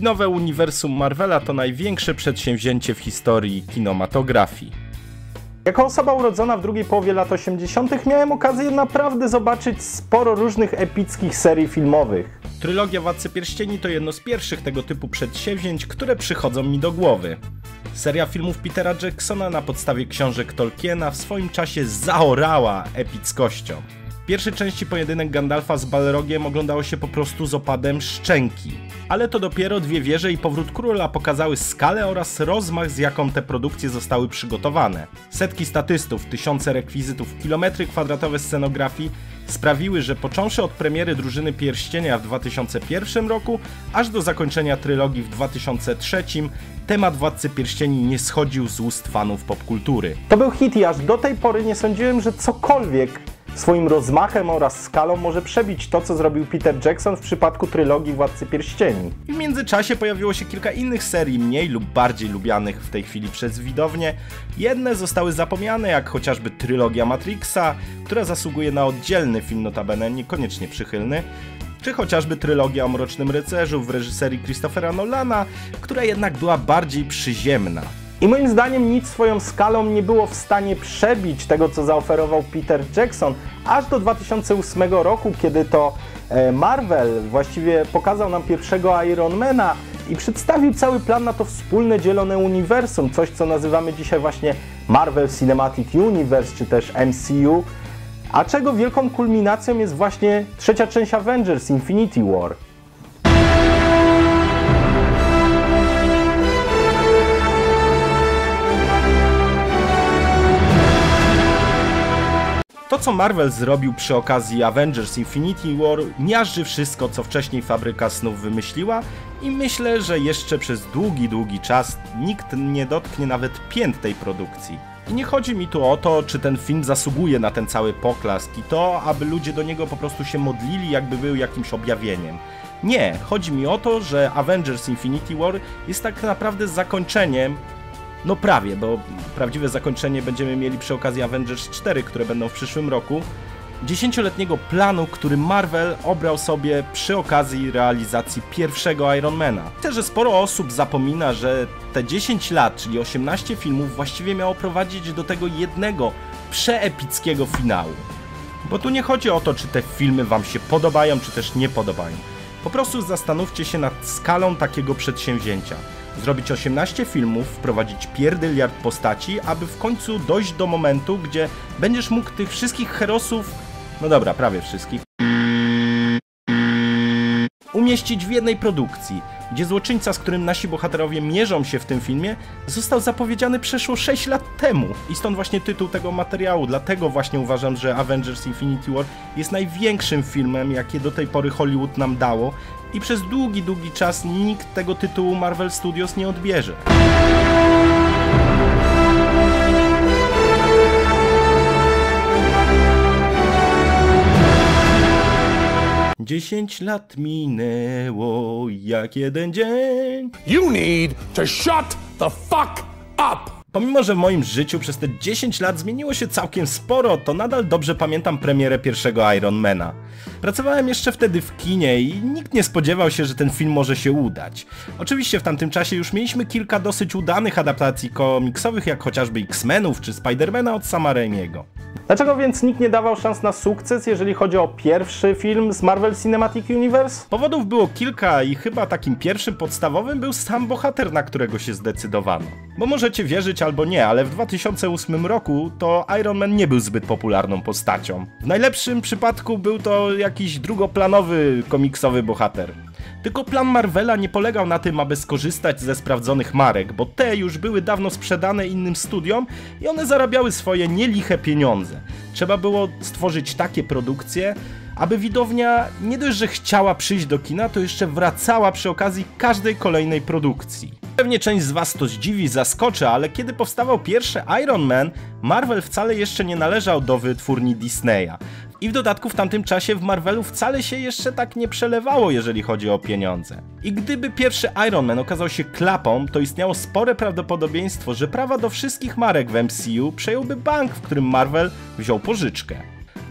Kinowe uniwersum Marvela to największe przedsięwzięcie w historii kinematografii. Jako osoba urodzona w drugiej połowie lat 80. miałem okazję naprawdę zobaczyć sporo różnych epickich serii filmowych. Trylogia Władcy Pierścieni to jedno z pierwszych tego typu przedsięwzięć, które przychodzą mi do głowy. Seria filmów Petera Jacksona na podstawie książek Tolkiena w swoim czasie zaorała epickością. Pierwszej części pojedynek Gandalfa z Balrogiem oglądało się po prostu z opadem szczęki. Ale to dopiero Dwie wieże i Powrót króla pokazały skalę oraz rozmach, z jaką te produkcje zostały przygotowane. Setki statystów, tysiące rekwizytów, kilometry kwadratowe scenografii sprawiły, że począwszy od premiery Drużyny Pierścienia w 2001 roku, aż do zakończenia trylogii w 2003, temat Władcy Pierścieni nie schodził z ust fanów popkultury. To był hit i aż do tej pory nie sądziłem, że cokolwiek swoim rozmachem oraz skalą może przebić to, co zrobił Peter Jackson w przypadku trylogii Władcy Pierścieni. I w międzyczasie pojawiło się kilka innych serii, mniej lub bardziej lubianych w tej chwili przez widownię. Jedne zostały zapomniane, jak chociażby trylogia Matrixa, która zasługuje na oddzielny film, notabene niekoniecznie przychylny, czy chociażby trylogia o Mrocznym Rycerzu w reżyserii Christophera Nolana, która jednak była bardziej przyziemna. I moim zdaniem nic swoją skalą nie było w stanie przebić tego, co zaoferował Peter Jackson, aż do 2008 roku, kiedy to Marvel właściwie pokazał nam pierwszego Ironmana i przedstawił cały plan na to wspólne dzielone uniwersum, coś co nazywamy dzisiaj właśnie Marvel Cinematic Universe czy też MCU, a czego wielką kulminacją jest właśnie trzecia część Avengers: Infinity War. To, co Marvel zrobił przy okazji Avengers Infinity War, miażdży wszystko, co wcześniej Fabryka Snów wymyśliła i myślę, że jeszcze przez długi czas nikt nie dotknie nawet pięt tej produkcji. I nie chodzi mi tu o to, czy ten film zasługuje na ten cały poklask i to, aby ludzie do niego po prostu się modlili, jakby był jakimś objawieniem. Nie, chodzi mi o to, że Avengers Infinity War jest tak naprawdę zakończeniem. No prawie, bo prawdziwe zakończenie będziemy mieli przy okazji Avengers 4, które będą w przyszłym roku, dziesięcioletniego planu, który Marvel obrał sobie przy okazji realizacji pierwszego Ironmana. Myślę, że sporo osób zapomina, że te 10 lat, czyli 18 filmów właściwie miało prowadzić do tego jednego przeepickiego finału. Bo tu nie chodzi o to, czy te filmy wam się podobają, czy też nie podobają. Po prostu zastanówcie się nad skalą takiego przedsięwzięcia. Zrobić 18 filmów, wprowadzić pierdyliard postaci, aby w końcu dojść do momentu, gdzie będziesz mógł tych wszystkich herosów, no dobra, prawie wszystkich, umieścić w jednej produkcji, gdzie złoczyńca, z którym nasi bohaterowie mierzą się w tym filmie, został zapowiedziany przeszło 6 lat temu. I stąd właśnie tytuł tego materiału, dlatego właśnie uważam, że Avengers Infinity War jest największym filmem, jakie do tej pory Hollywood nam dało i przez długi czas nikt tego tytułu Marvel Studios nie odbierze. Dziesięć lat minęło jak jeden dzień. You need to shut the fuck up! Pomimo, że w moim życiu przez te 10 lat zmieniło się całkiem sporo, to nadal dobrze pamiętam premierę pierwszego Ironmana. Pracowałem jeszcze wtedy w kinie i nikt nie spodziewał się, że ten film może się udać. Oczywiście w tamtym czasie już mieliśmy kilka dosyć udanych adaptacji komiksowych, jak chociażby X-Menów czy Spider-Mana od Sama Raimiego. Dlaczego więc nikt nie dawał szans na sukces, jeżeli chodzi o pierwszy film z Marvel Cinematic Universe? Powodów było kilka i chyba takim pierwszym podstawowym był sam bohater, na którego się zdecydowano. Bo możecie wierzyć albo nie, ale w 2008 roku to Iron Man nie był zbyt popularną postacią. W najlepszym przypadku był to jakiś drugoplanowy, komiksowy bohater. Tylko plan Marvela nie polegał na tym, aby skorzystać ze sprawdzonych marek, bo te już były dawno sprzedane innym studiom i one zarabiały swoje nieliche pieniądze. Trzeba było stworzyć takie produkcje, aby widownia nie dość, że chciała przyjść do kina, to jeszcze wracała przy okazji każdej kolejnej produkcji. Pewnie część z was to zdziwi, zaskoczy, ale kiedy powstawał pierwszy Iron Man, Marvel wcale jeszcze nie należał do wytwórni Disneya. I w dodatku w tamtym czasie w Marvelu wcale się jeszcze tak nie przelewało, jeżeli chodzi o pieniądze. I gdyby pierwszy Iron Man okazał się klapą, to istniało spore prawdopodobieństwo, że prawa do wszystkich marek w MCU przejąłby bank, w którym Marvel wziął pożyczkę.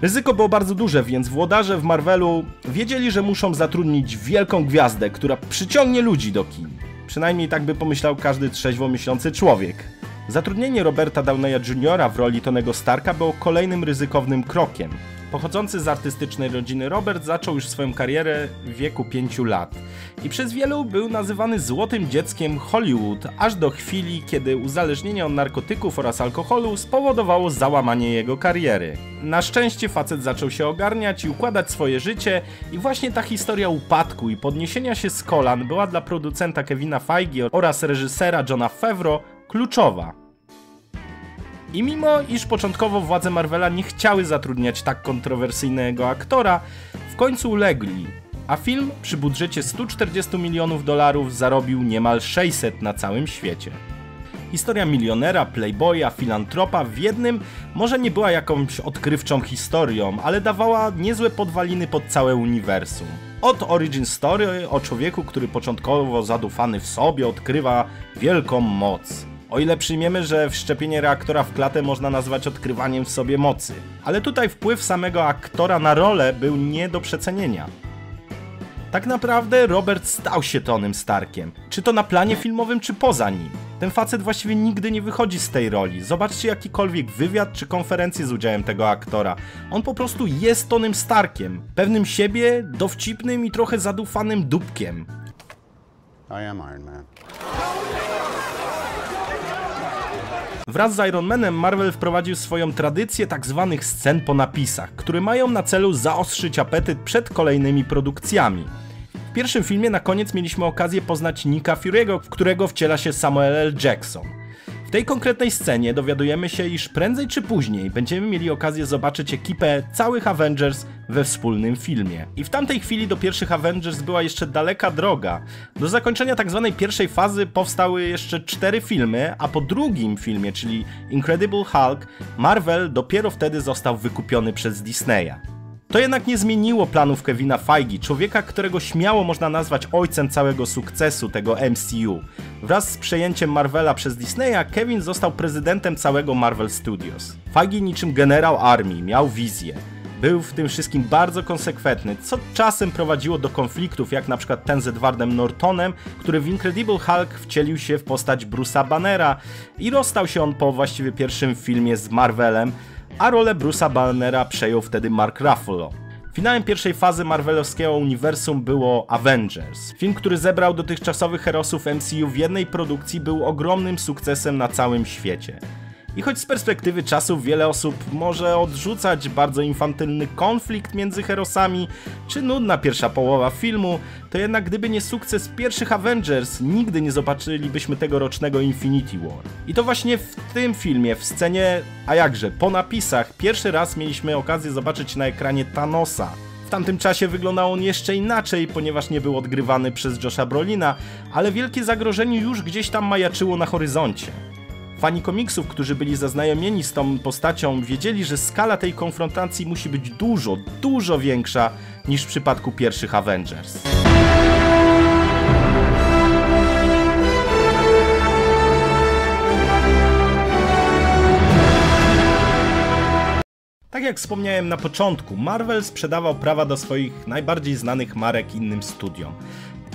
Ryzyko było bardzo duże, więc włodarze w Marvelu wiedzieli, że muszą zatrudnić wielką gwiazdę, która przyciągnie ludzi do kin. Przynajmniej tak by pomyślał każdy trzeźwo myślący człowiek. Zatrudnienie Roberta Downeya Jr. w roli Tonego Starka było kolejnym ryzykownym krokiem. Pochodzący z artystycznej rodziny Robert zaczął już swoją karierę w wieku 5 lat i przez wielu był nazywany złotym dzieckiem Hollywood, aż do chwili, kiedy uzależnienie od narkotyków oraz alkoholu spowodowało załamanie jego kariery. Na szczęście facet zaczął się ogarniać i układać swoje życie i właśnie ta historia upadku i podniesienia się z kolan była dla producenta Kevina Feige oraz reżysera Johna Favreau kluczowa. I mimo, iż początkowo władze Marvela nie chciały zatrudniać tak kontrowersyjnego aktora, w końcu ulegli, a film przy budżecie $140 milionów zarobił niemal 600 na całym świecie. Historia milionera, playboya, filantropa w jednym może nie była jakąś odkrywczą historią, ale dawała niezłe podwaliny pod całe uniwersum. Od origin story o człowieku, który początkowo zadufany w sobie odkrywa wielką moc. O ile przyjmiemy, że wszczepienie reaktora w klatę można nazwać odkrywaniem w sobie mocy. Ale tutaj wpływ samego aktora na rolę był nie do przecenienia. Tak naprawdę Robert stał się Tonym Starkiem. Czy to na planie filmowym, czy poza nim. Ten facet właściwie nigdy nie wychodzi z tej roli. Zobaczcie jakikolwiek wywiad czy konferencję z udziałem tego aktora. On po prostu jest Tonym Starkiem. Pewnym siebie, dowcipnym i trochę zadufanym dupkiem. I am Iron Man. Wraz z Iron Manem Marvel wprowadził swoją tradycję tzw. scen po napisach, które mają na celu zaostrzyć apetyt przed kolejnymi produkcjami. W pierwszym filmie na koniec mieliśmy okazję poznać Nicka Fury'ego, w którego wciela się Samuel L. Jackson. W tej konkretnej scenie dowiadujemy się, iż prędzej czy później będziemy mieli okazję zobaczyć ekipę całych Avengers we wspólnym filmie. I w tamtej chwili do pierwszych Avengers była jeszcze daleka droga. Do zakończenia tzw. pierwszej fazy powstały jeszcze 4 filmy, a po drugim filmie, czyli Incredible Hulk, Marvel dopiero wtedy został wykupiony przez Disneya. To jednak nie zmieniło planów Kevina Feige, człowieka, którego śmiało można nazwać ojcem całego sukcesu tego MCU. Wraz z przejęciem Marvela przez Disneya, Kevin został prezydentem całego Marvel Studios. Feige niczym generał armii miał wizję. Był w tym wszystkim bardzo konsekwentny, co czasem prowadziło do konfliktów, jak na przykład ten z Edwardem Nortonem, który w Incredible Hulk wcielił się w postać Bruce'a Bannera i rozstał się on po właściwie pierwszym filmie z Marvelem, a rolę Bruce'a Bannera przejął wtedy Mark Ruffalo. Finałem pierwszej fazy marvelowskiego uniwersum było Avengers. Film, który zebrał dotychczasowych herosów MCU w jednej produkcji, był ogromnym sukcesem na całym świecie. I choć z perspektywy czasu wiele osób może odrzucać bardzo infantylny konflikt między herosami, czy nudna pierwsza połowa filmu, to jednak gdyby nie sukces pierwszych Avengers, nigdy nie zobaczylibyśmy tegorocznego Infinity War. I to właśnie w tym filmie, w scenie, a jakże, po napisach, pierwszy raz mieliśmy okazję zobaczyć na ekranie Thanosa. W tamtym czasie wyglądał on jeszcze inaczej, ponieważ nie był odgrywany przez Josha Brolina, ale wielkie zagrożenie już gdzieś tam majaczyło na horyzoncie. Fani komiksów, którzy byli zaznajomieni z tą postacią, wiedzieli, że skala tej konfrontacji musi być dużo większa niż w przypadku pierwszych Avengers. Tak jak wspomniałem na początku, Marvel sprzedawał prawa do swoich najbardziej znanych marek innym studiom.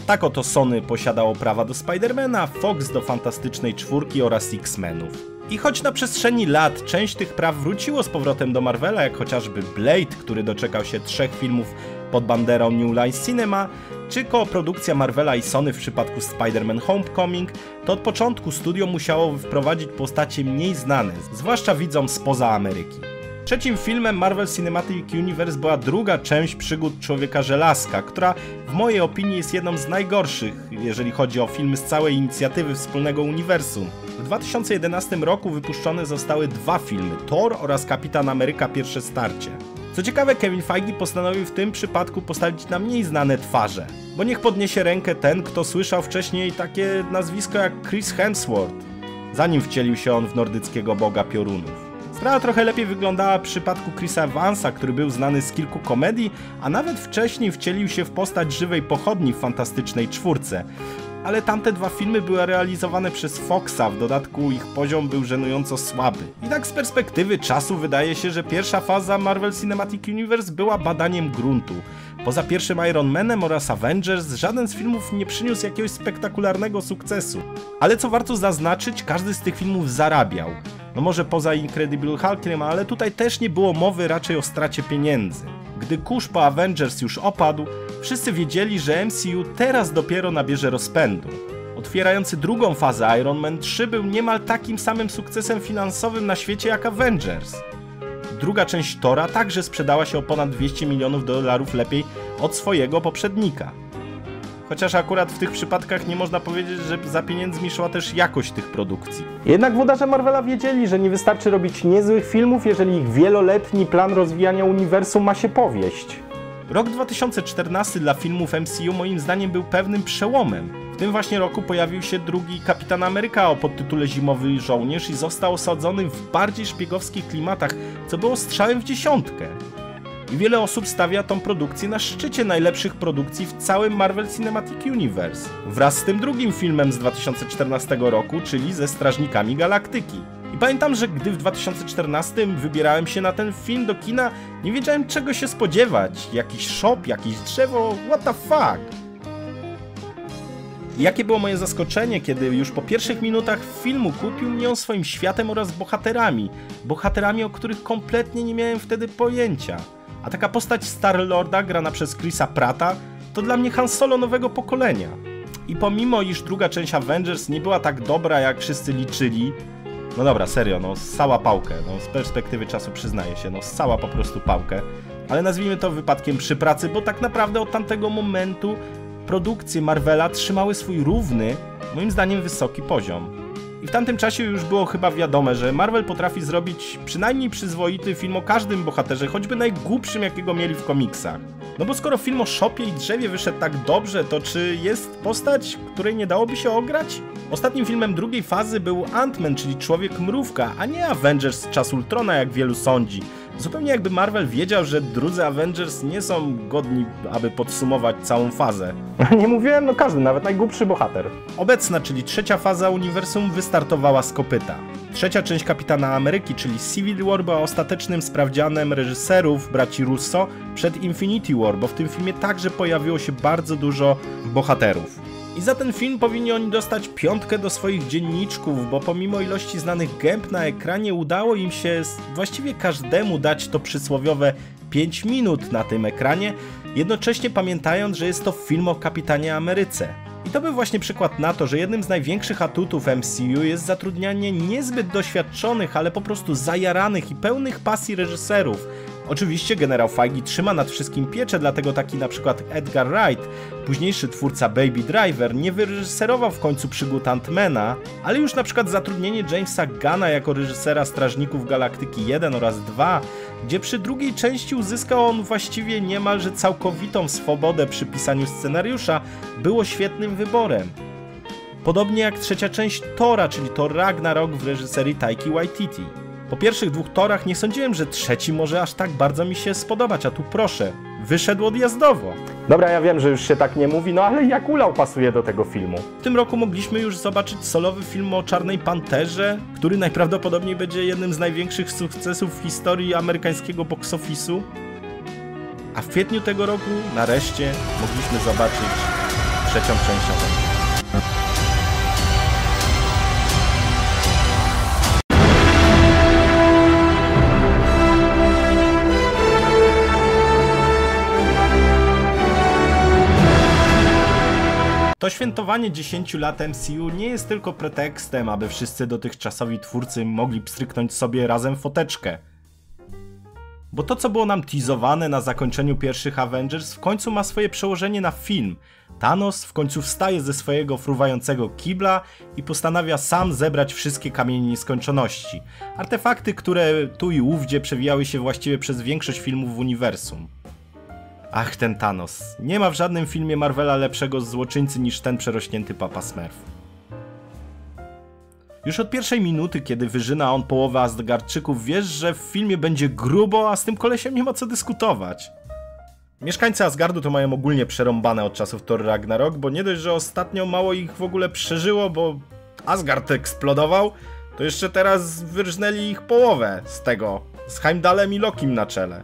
Tak oto Sony posiadało prawa do Spidermana, Fox do Fantastycznej Czwórki oraz X-Menów. I choć na przestrzeni lat część tych praw wróciło z powrotem do Marvela, jak chociażby Blade, który doczekał się 3 filmów pod banderą New Line Cinema, czy koprodukcja Marvela i Sony w przypadku Spider-Man Homecoming, to od początku studio musiało wprowadzić postacie mniej znane, zwłaszcza widzom spoza Ameryki. Trzecim filmem Marvel Cinematic Universe była druga część przygód Człowieka Żelazka, która w mojej opinii jest jedną z najgorszych, jeżeli chodzi o filmy z całej inicjatywy wspólnego uniwersum. W 2011 roku wypuszczone zostały 2 filmy, Thor oraz Kapitan Ameryka Pierwsze Starcie. Co ciekawe, Kevin Feige postanowił w tym przypadku postawić na mniej znane twarze, bo niech podniesie rękę ten, kto słyszał wcześniej takie nazwisko jak Chris Hemsworth, zanim wcielił się on w nordyckiego boga piorunów. Sprawa trochę lepiej wyglądała w przypadku Chrisa Evansa, który był znany z kilku komedii, a nawet wcześniej wcielił się w postać żywej pochodni w Fantastycznej Czwórce. ale tamte dwa filmy były realizowane przez Foxa, w dodatku ich poziom był żenująco słaby. I tak z perspektywy czasu wydaje się, że pierwsza faza Marvel Cinematic Universe była badaniem gruntu. Poza pierwszym Iron Manem oraz Avengers żaden z filmów nie przyniósł jakiegoś spektakularnego sukcesu. Ale co warto zaznaczyć, każdy z tych filmów zarabiał. No może poza Incredible Hulkiem, ale tutaj też nie było mowy raczej o stracie pieniędzy. Gdy kurz po Avengers już opadł, wszyscy wiedzieli, że MCU teraz dopiero nabierze rozpędu. Otwierający drugą fazę Iron Man 3 był niemal takim samym sukcesem finansowym na świecie jak Avengers. Druga część Thora także sprzedała się o ponad $200 milionów lepiej od swojego poprzednika. Chociaż akurat w tych przypadkach nie można powiedzieć, że za pieniędzmi szła też jakość tych produkcji. Jednak włodarze Marvela wiedzieli, że nie wystarczy robić niezłych filmów, jeżeli ich wieloletni plan rozwijania uniwersum ma się powieść. Rok 2014 dla filmów MCU moim zdaniem był pewnym przełomem. W tym właśnie roku pojawił się drugi Kapitan Ameryka o podtytule Zimowy Żołnierz i został osadzony w bardziej szpiegowskich klimatach, co było strzałem w dziesiątkę. I wiele osób stawia tą produkcję na szczycie najlepszych produkcji w całym Marvel Cinematic Universe. Wraz z tym drugim filmem z 2014 roku, czyli ze Strażnikami Galaktyki. I pamiętam, że gdy w 2014 wybierałem się na ten film do kina, nie wiedziałem czego się spodziewać. Jakiś shop, jakieś drzewo, what the fuck? I jakie było moje zaskoczenie, kiedy już po pierwszych minutach filmu kupił mnie on swoim światem oraz bohaterami. Bohaterami, o których kompletnie nie miałem wtedy pojęcia. A taka postać Star-Lorda grana przez Chrisa Pratta to dla mnie Han Solo nowego pokolenia. I pomimo, iż druga część Avengers nie była tak dobra, jak wszyscy liczyli, no dobra, serio, no ssała pałkę, no z perspektywy czasu przyznaję się, no ssała po prostu pałkę, ale nazwijmy to wypadkiem przy pracy, bo tak naprawdę od tamtego momentu produkcje Marvela trzymały swój równy, moim zdaniem wysoki poziom. I w tamtym czasie już było chyba wiadome, że Marvel potrafi zrobić przynajmniej przyzwoity film o każdym bohaterze, choćby najgłupszym jakiego mieli w komiksach. No bo skoro film o szopie i drzewie wyszedł tak dobrze, to czy jest postać, której nie dałoby się ograć? Ostatnim filmem drugiej fazy był Ant-Man, czyli Człowiek Mrówka, a nie Avengers z Czas Ultrona, jak wielu sądzi. Zupełnie jakby Marvel wiedział, że drudzy Avengers nie są godni, aby podsumować całą fazę. Nie mówiłem, no każdy, nawet najgłupszy bohater. Obecna, czyli trzecia faza uniwersum wystartowała z kopyta. Trzecia część Kapitana Ameryki, czyli Civil War, była ostatecznym sprawdzianem reżyserów braci Russo przed Infinity War, bo w tym filmie także pojawiło się bardzo dużo bohaterów. I za ten film powinni oni dostać piątkę do swoich dzienniczków, bo pomimo ilości znanych gęb na ekranie udało im się właściwie każdemu dać to przysłowiowe 5 minut na tym ekranie, jednocześnie pamiętając, że jest to film o Kapitanie Ameryce. I to był właśnie przykład na to, że jednym z największych atutów MCU jest zatrudnianie niezbyt doświadczonych, ale po prostu zajaranych i pełnych pasji reżyserów. Oczywiście generał Feige trzyma nad wszystkim pieczę, dlatego taki na przykład Edgar Wright, późniejszy twórca Baby Driver, nie wyreżyserował w końcu przygód Ant-Mana, ale już na przykład zatrudnienie Jamesa Gunna jako reżysera Strażników Galaktyki 1 oraz 2, gdzie przy drugiej części uzyskał on właściwie niemalże całkowitą swobodę przy pisaniu scenariusza, było świetnym wyborem. Podobnie jak trzecia część Thora, czyli Thor Ragnarok w reżyserii Taiki Waititi. Po pierwszych dwóch torach nie sądziłem, że trzeci może aż tak bardzo mi się spodobać, a tu proszę, wyszedł odjazdowo. Dobra, ja wiem, że już się tak nie mówi, no ale jak ulał pasuje do tego filmu. W tym roku mogliśmy już zobaczyć solowy film o Czarnej Panterze, który najprawdopodobniej będzie jednym z największych sukcesów w historii amerykańskiego box office'u. A w kwietniu tego roku nareszcie mogliśmy zobaczyć trzecią część Avengers. To świętowanie 10 lat MCU nie jest tylko pretekstem, aby wszyscy dotychczasowi twórcy mogli pstryknąć sobie razem foteczkę. Bo to, co było nam teasowane na zakończeniu pierwszych Avengers, w końcu ma swoje przełożenie na film. Thanos w końcu wstaje ze swojego fruwającego kibla i postanawia sam zebrać wszystkie kamienie nieskończoności. Artefakty, które tu i ówdzie przewijały się właściwie przez większość filmów w uniwersum. Ach, ten Thanos. Nie ma w żadnym filmie Marvela lepszego złoczyńcy niż ten przerośnięty papa Smurf. Już od pierwszej minuty, kiedy wyrzyna on połowę Asgardczyków, wiesz, że w filmie będzie grubo, a z tym kolesiem nie ma co dyskutować. Mieszkańcy Asgardu to mają ogólnie przerąbane od czasów Thor Ragnarok, bo nie dość, że ostatnio mało ich w ogóle przeżyło, bo Asgard eksplodował, to jeszcze teraz wyrżnęli ich połowę z tego, z Heimdallem i Lokim na czele.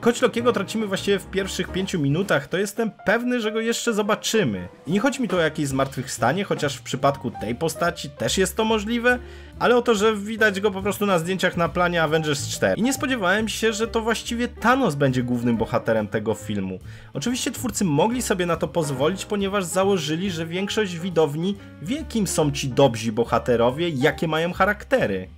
Choć Lokiego tracimy właściwie w pierwszych 5 minutach, to jestem pewny, że go jeszcze zobaczymy. I nie chodzi mi tu o jakieś zmartwychwstanie, chociaż w przypadku tej postaci też jest to możliwe, ale o to, że widać go po prostu na zdjęciach na planie Avengers 4. I nie spodziewałem się, że to właściwie Thanos będzie głównym bohaterem tego filmu. Oczywiście twórcy mogli sobie na to pozwolić, ponieważ założyli, że większość widowni wie, kim są ci dobrzy bohaterowie i jakie mają charaktery.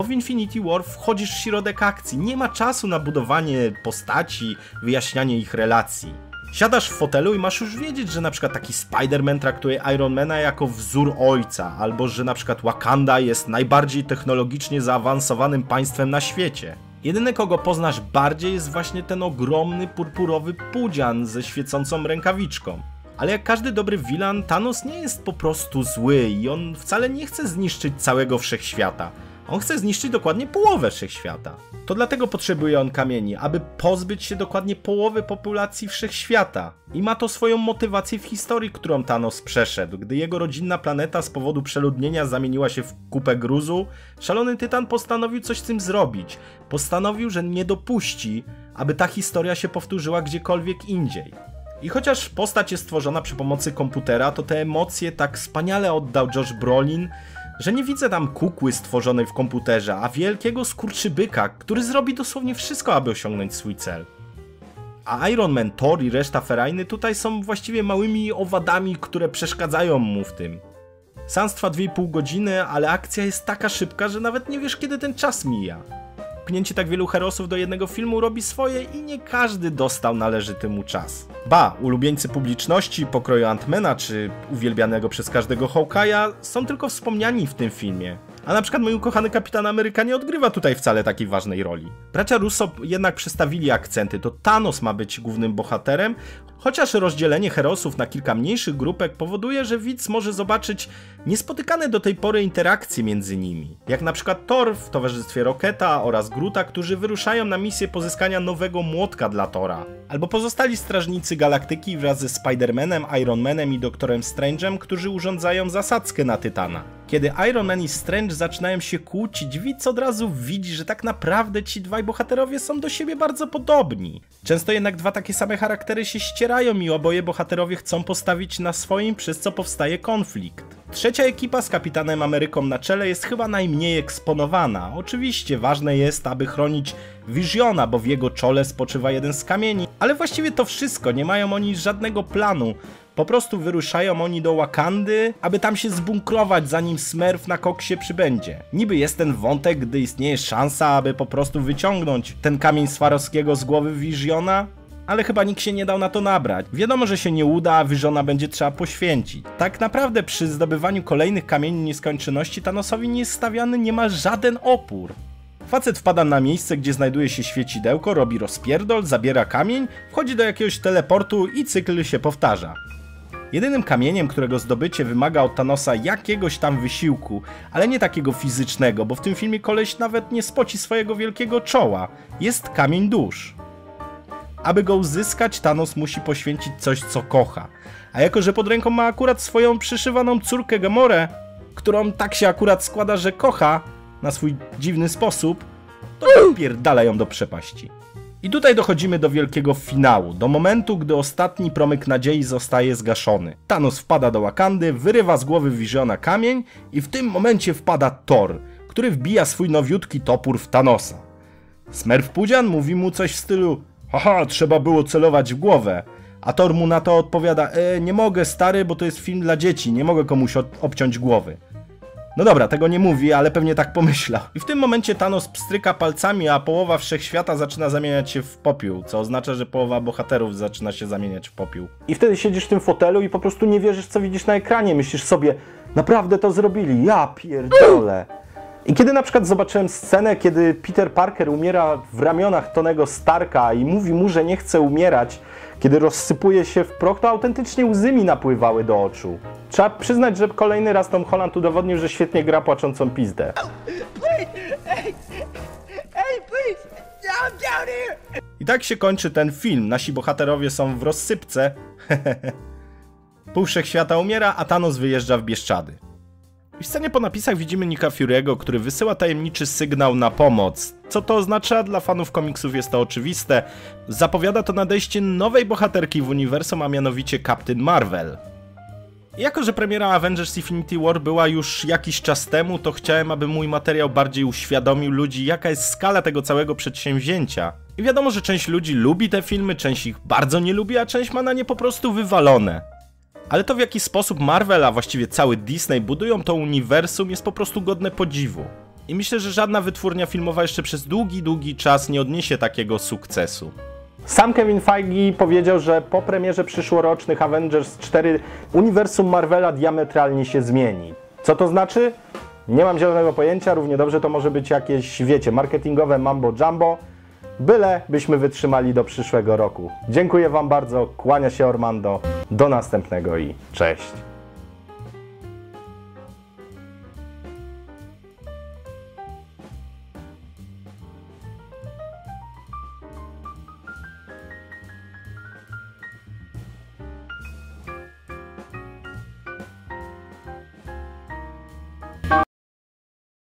W Infinity War wchodzisz w środek akcji, nie ma czasu na budowanie postaci, wyjaśnianie ich relacji. Siadasz w fotelu i masz już wiedzieć, że na przykład taki Spider-Man traktuje Ironmana jako wzór ojca, albo że na przykład Wakanda jest najbardziej technologicznie zaawansowanym państwem na świecie. Jedyny, kogo poznasz bardziej, jest właśnie ten ogromny purpurowy pudzian ze świecącą rękawiczką. Ale jak każdy dobry villain, Thanos nie jest po prostu zły i on wcale nie chce zniszczyć całego wszechświata. On chce zniszczyć dokładnie połowę wszechświata. To dlatego potrzebuje on kamieni, aby pozbyć się dokładnie połowy populacji wszechświata. I ma to swoją motywację w historii, którą Thanos przeszedł. Gdy jego rodzinna planeta z powodu przeludnienia zamieniła się w kupę gruzu, szalony tytan postanowił coś z tym zrobić. Postanowił, że nie dopuści, aby ta historia się powtórzyła gdziekolwiek indziej. I chociaż postać jest stworzona przy pomocy komputera, to te emocje tak wspaniale oddał Josh Brolin, że nie widzę tam kukły stworzonej w komputerze, a wielkiego skurczybyka, który zrobi dosłownie wszystko, aby osiągnąć swój cel. A Iron Man, Thor i reszta ferajny tutaj są właściwie małymi owadami, które przeszkadzają mu w tym. Seans trwa 2,5 godziny, ale akcja jest taka szybka, że nawet nie wiesz, kiedy ten czas mija. Pchnięcie tak wielu herosów do jednego filmu robi swoje i nie każdy dostał należyty mu czas. Ba, ulubieńcy publiczności pokroju Ant-Mana czy uwielbianego przez każdego Hawkeye'a są tylko wspomniani w tym filmie. A na przykład mój ukochany Kapitan Ameryka nie odgrywa tutaj wcale takiej ważnej roli. Bracia Russo jednak przestawili akcenty, to Thanos ma być głównym bohaterem, chociaż rozdzielenie herosów na kilka mniejszych grupek powoduje, że widz może zobaczyć niespotykane do tej pory interakcje między nimi. Jak na przykład Thor w towarzystwie Rocketa oraz Groota, którzy wyruszają na misję pozyskania nowego młotka dla Thora. Albo pozostali Strażnicy Galaktyki wraz ze Spider-Manem, Iron Manem i Doktorem Strange'em, którzy urządzają zasadzkę na Tytana. Kiedy Iron Man i Strange zaczynają się kłócić, widz od razu widzi, że tak naprawdę ci dwaj bohaterowie są do siebie bardzo podobni. Często jednak dwa takie same charaktery się ścierają i oboje bohaterowie chcą postawić na swoim, przez co powstaje konflikt. Trzecia ekipa z Kapitanem Ameryką na czele jest chyba najmniej eksponowana. Oczywiście ważne jest, aby chronić Visiona, bo w jego czole spoczywa jeden z kamieni, ale właściwie to wszystko, nie mają oni żadnego planu. Po prostu wyruszają oni do Wakandy, aby tam się zbunkrować, zanim Smurf na koksie przybędzie. Niby jest ten wątek, gdy istnieje szansa, aby po prostu wyciągnąć ten kamień swarowskiego z głowy Visiona, ale chyba nikt się nie dał na to nabrać. Wiadomo, że się nie uda, a Visiona będzie trzeba poświęcić. Tak naprawdę przy zdobywaniu kolejnych kamieni nieskończoności Thanosowi nie jest stawiany niemal żaden opór. Facet wpada na miejsce, gdzie znajduje się świecidełko, robi rozpierdol, zabiera kamień, wchodzi do jakiegoś teleportu i cykl się powtarza. Jedynym kamieniem, którego zdobycie wymaga od Thanosa jakiegoś tam wysiłku, ale nie takiego fizycznego, bo w tym filmie koleś nawet nie spoci swojego wielkiego czoła, jest kamień dusz. Aby go uzyskać, Thanos musi poświęcić coś, co kocha. A jako, że pod ręką ma akurat swoją przyszywaną córkę Gamorę, którą tak się akurat składa, że kocha na swój dziwny sposób, to pierdala ją do przepaści. I tutaj dochodzimy do wielkiego finału, do momentu, gdy ostatni promyk nadziei zostaje zgaszony. Thanos wpada do Wakandy, wyrywa z głowy Visiona kamień i w tym momencie wpada Thor, który wbija swój nowiutki topór w Thanosa. Smurf Pudzian mówi mu coś w stylu: haha, trzeba było celować w głowę. A Thor mu na to odpowiada: nie mogę, stary, bo to jest film dla dzieci, nie mogę komuś obciąć głowy. No dobra, tego nie mówi, ale pewnie tak pomyślał. I w tym momencie Thanos pstryka palcami, a połowa wszechświata zaczyna zamieniać się w popiół, co oznacza, że połowa bohaterów zaczyna się zamieniać w popiół. I wtedy siedzisz w tym fotelu i po prostu nie wierzysz, co widzisz na ekranie. Myślisz sobie: naprawdę to zrobili, ja pierdolę. I kiedy na przykład zobaczyłem scenę, kiedy Peter Parker umiera w ramionach Tonego Starka i mówi mu, że nie chce umierać, kiedy rozsypuje się w proch, to autentycznie łzy mi napływały do oczu. Trzeba przyznać, że kolejny raz Tom Holland udowodnił, że świetnie gra płaczącą pizdę. Oh, please. Hey, please. I'm down here. I tak się kończy ten film. Nasi bohaterowie są w rozsypce. Pół wszechświata umiera, a Thanos wyjeżdża w Bieszczady. I w scenie po napisach widzimy Nicka Fury'ego, który wysyła tajemniczy sygnał na pomoc. Co to oznacza? Dla fanów komiksów jest to oczywiste. Zapowiada to nadejście nowej bohaterki w uniwersum, a mianowicie Captain Marvel. I jako że premiera Avengers Infinity War była już jakiś czas temu, to chciałem, aby mój materiał bardziej uświadomił ludzi, jaka jest skala tego całego przedsięwzięcia. I wiadomo, że część ludzi lubi te filmy, część ich bardzo nie lubi, a część ma na nie po prostu wywalone. Ale to, w jaki sposób Marvel, a właściwie cały Disney budują to uniwersum, jest po prostu godne podziwu. I myślę, że żadna wytwórnia filmowa jeszcze przez długi czas nie odniesie takiego sukcesu. Sam Kevin Feige powiedział, że po premierze przyszłorocznych Avengers 4 uniwersum Marvela diametralnie się zmieni. Co to znaczy? Nie mam zielonego pojęcia, równie dobrze to może być jakieś, wiecie, marketingowe mambo jumbo, byle byśmy wytrzymali do przyszłego roku. Dziękuję wam bardzo, kłania się Ormando, do następnego i cześć!